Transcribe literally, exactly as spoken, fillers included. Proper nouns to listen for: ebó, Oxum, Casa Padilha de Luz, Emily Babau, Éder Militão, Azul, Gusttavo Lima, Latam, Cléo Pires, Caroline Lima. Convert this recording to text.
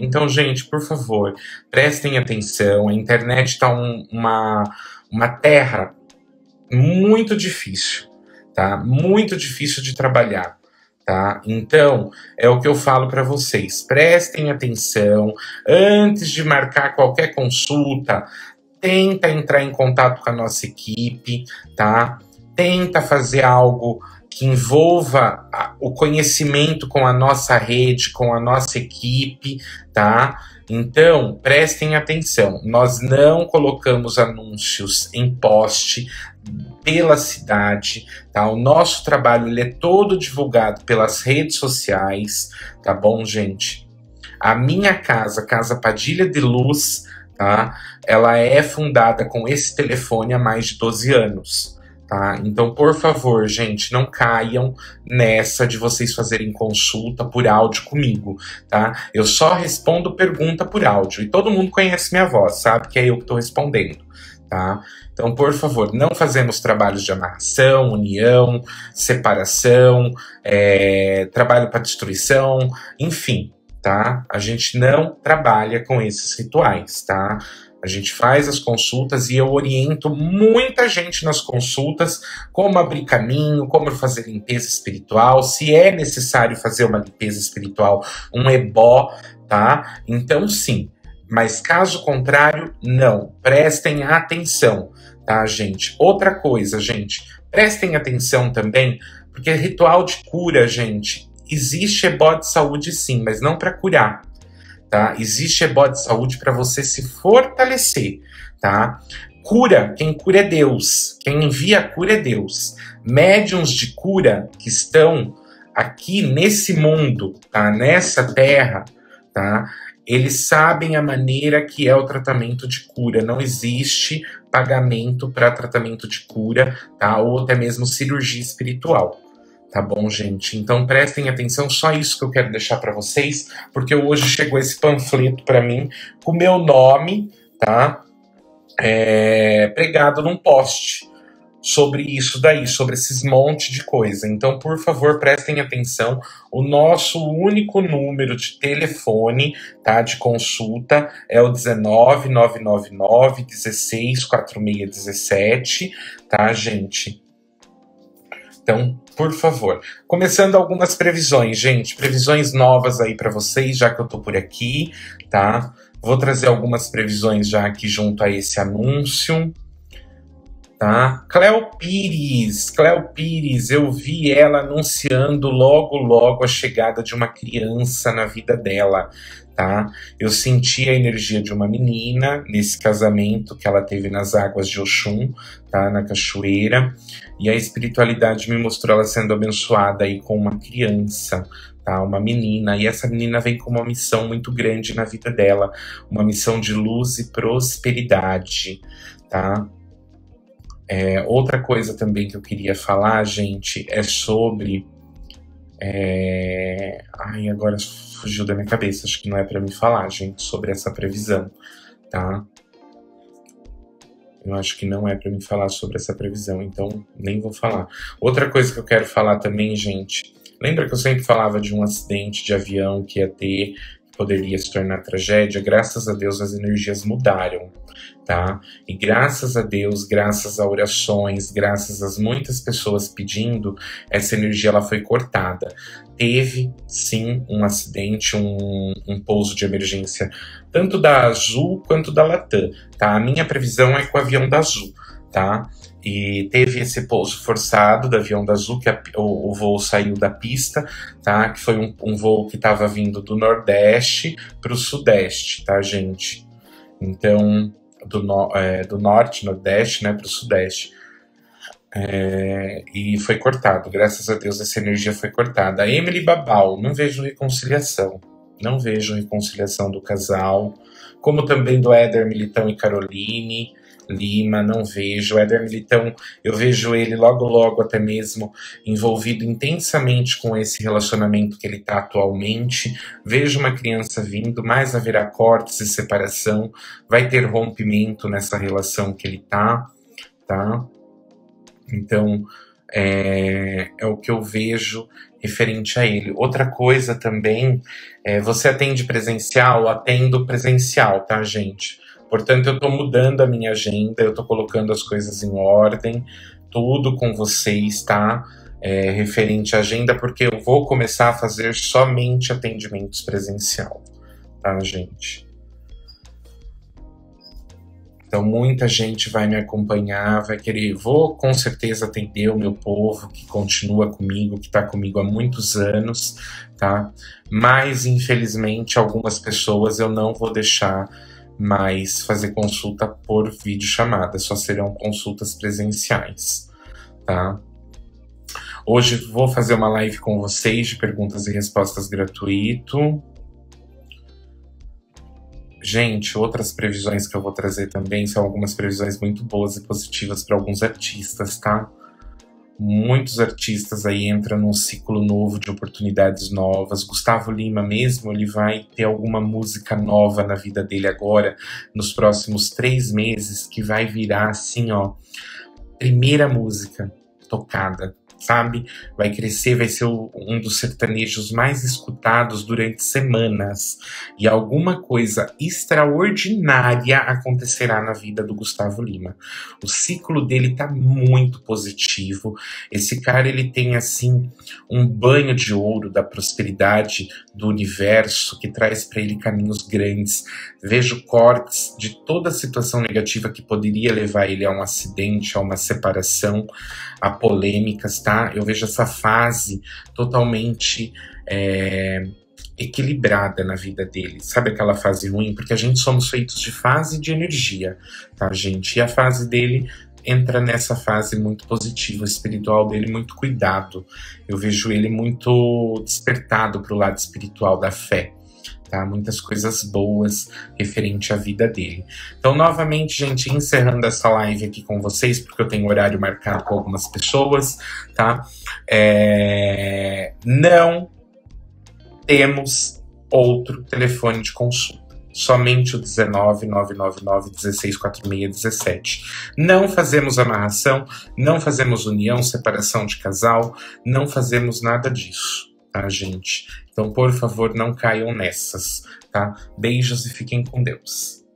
Então, gente, por favor, prestem atenção. A internet está um, uma, uma terra muito difícil, tá? Muito difícil de trabalhar, tá? Então, é o que eu falo para vocês. Prestem atenção. Antes de marcar qualquer consulta, tenta entrar em contato com a nossa equipe, tá? Tenta fazer algo que envolva o conhecimento com a nossa rede, com a nossa equipe, tá? Então, prestem atenção. Nós não colocamos anúncios em poste pela cidade, tá? O nosso trabalho, ele é todo divulgado pelas redes sociais, tá bom, gente? A minha casa, Casa Padilha de Luz, tá? Ela é fundada com esse telefone há mais de doze anos. Tá? Então, por favor, gente, não caiam nessa de vocês fazerem consulta por áudio comigo, tá? Eu só respondo pergunta por áudio. E todo mundo conhece minha voz, sabe que é eu que estou respondendo, tá? Então, por favor, não fazemos trabalhos de amarração, união, separação, é, trabalho para destruição, enfim, tá? A gente não trabalha com esses rituais, tá? A gente faz as consultas e eu oriento muita gente nas consultas como abrir caminho, como fazer limpeza espiritual, se é necessário fazer uma limpeza espiritual, um ebó, tá? Então sim, mas caso contrário, não. Prestem atenção, tá, gente? Outra coisa, gente, prestem atenção também, porque ritual de cura, gente, existe ebó de saúde sim, mas não para curar. Tá? Existe ebó de saúde para você se fortalecer, tá? Cura, quem cura é Deus, quem envia a cura é Deus. Médiuns de cura que estão aqui nesse mundo, tá? Nessa terra, tá? Eles sabem a maneira que é o tratamento de cura. Não existe pagamento para tratamento de cura, tá? Ou até mesmo cirurgia espiritual. Tá bom, gente? Então prestem atenção, só isso que eu quero deixar para vocês, porque hoje chegou esse panfleto para mim com o meu nome, tá? É, pregado num poste sobre isso daí, sobre esses monte de coisa. Então, por favor, prestem atenção. O nosso único número de telefone, tá? De consulta é o dezenove, nove nove nove, um seis, quatro seis um sete, tá, gente? Então, por favor. Começando algumas previsões, gente. Previsões novas aí para vocês, já que eu tô por aqui, tá? Vou trazer algumas previsões já aqui junto a esse anúncio, tá? Cléo Pires, Cléo Pires, eu vi ela anunciando logo, logo a chegada de uma criança na vida dela, tá? Eu senti a energia de uma menina nesse casamento que ela teve nas águas de Oxum, tá? Na cachoeira. E a espiritualidade me mostrou ela sendo abençoada aí com uma criança, tá? Uma menina. E essa menina vem com uma missão muito grande na vida dela. Uma missão de luz e prosperidade, tá? É, outra coisa também que eu queria falar, gente, é sobre... É... Ai, agora fugiu da minha cabeça. Acho que não é pra me falar, gente, sobre essa previsão, tá? Eu acho que não é para mim falar sobre essa previsão, então nem vou falar. Outra coisa que eu quero falar também, gente, lembra que eu sempre falava de um acidente de avião que ia ter, que poderia se tornar tragédia? Graças a Deus as energias mudaram, tá? E graças a Deus, graças a orações, graças às muitas pessoas pedindo, essa energia ela foi cortada. Teve, sim, um acidente, um, um pouso de emergência, tanto da Azul quanto da Latam, tá? A minha previsão é com o avião da Azul, tá? E teve esse pouso forçado do avião da Azul, que a, o, o voo saiu da pista, tá? Que foi um, um voo que estava vindo do Nordeste para o Sudeste, tá, gente? Então... Do, no, é, do norte, nordeste, né, para o sudeste. É, e foi cortado. Graças a Deus essa energia foi cortada. A Emily Babau, não vejo reconciliação. Não vejo reconciliação do casal. Como também do Éder Militão e Caroline Lima, não vejo. O Éder Militão, eu vejo ele logo, logo até mesmo envolvido intensamente com esse relacionamento que ele está atualmente. Vejo uma criança vindo, mas haverá cortes e separação. Vai ter rompimento nessa relação que ele está, tá? Então, É, é o que eu vejo referente a ele. Outra coisa também, é, você atende presencial? Atendo presencial, tá, gente? Portanto, eu estou mudando a minha agenda, eu estou colocando as coisas em ordem, tudo com vocês, tá? É, referente à agenda, porque eu vou começar a fazer somente atendimentos presencial, tá, gente? Então, muita gente vai me acompanhar, vai querer... Vou, com certeza, atender o meu povo que continua comigo, que está comigo há muitos anos, tá? Mas, infelizmente, algumas pessoas eu não vou deixar mais fazer consulta por videochamada. Só serão consultas presenciais, tá? Hoje vou fazer uma live com vocês de perguntas e respostas gratuito. Gente, outras previsões que eu vou trazer também são algumas previsões muito boas e positivas para alguns artistas, tá? Muitos artistas aí entram num ciclo novo de oportunidades novas. Gusttavo Lima mesmo, ele vai ter alguma música nova na vida dele agora, nos próximos três meses, que vai virar assim, ó, primeira música tocada, sabe? Vai crescer, vai ser um dos sertanejos mais escutados durante semanas. E alguma coisa extraordinária acontecerá na vida do Gusttavo Lima. O ciclo dele tá muito positivo. Esse cara, ele tem, assim, um banho de ouro da prosperidade do universo que traz para ele caminhos grandes. Vejo cortes de toda a situação negativa que poderia levar ele a um acidente, a uma separação, a polêmicas, tá? Eu vejo essa fase totalmente é, equilibrada na vida dele. Sabe aquela fase ruim? Porque a gente somos feitos de fase e de energia, tá, gente? E a fase dele entra nessa fase muito positiva, espiritual dele, muito cuidado. Eu vejo ele muito despertado para o lado espiritual da fé, tá? Muitas coisas boas referente à vida dele. Então, novamente, gente, encerrando essa live aqui com vocês, porque eu tenho horário marcado com algumas pessoas, tá? É... Não temos outro telefone de consulta. Somente o dezenove, nove nove nove, um seis quatro seis um sete. Não fazemos amarração, não fazemos união, separação de casal, não fazemos nada disso, tá, gente? Então, por favor, não caiam nessas, tá? Beijos e fiquem com Deus.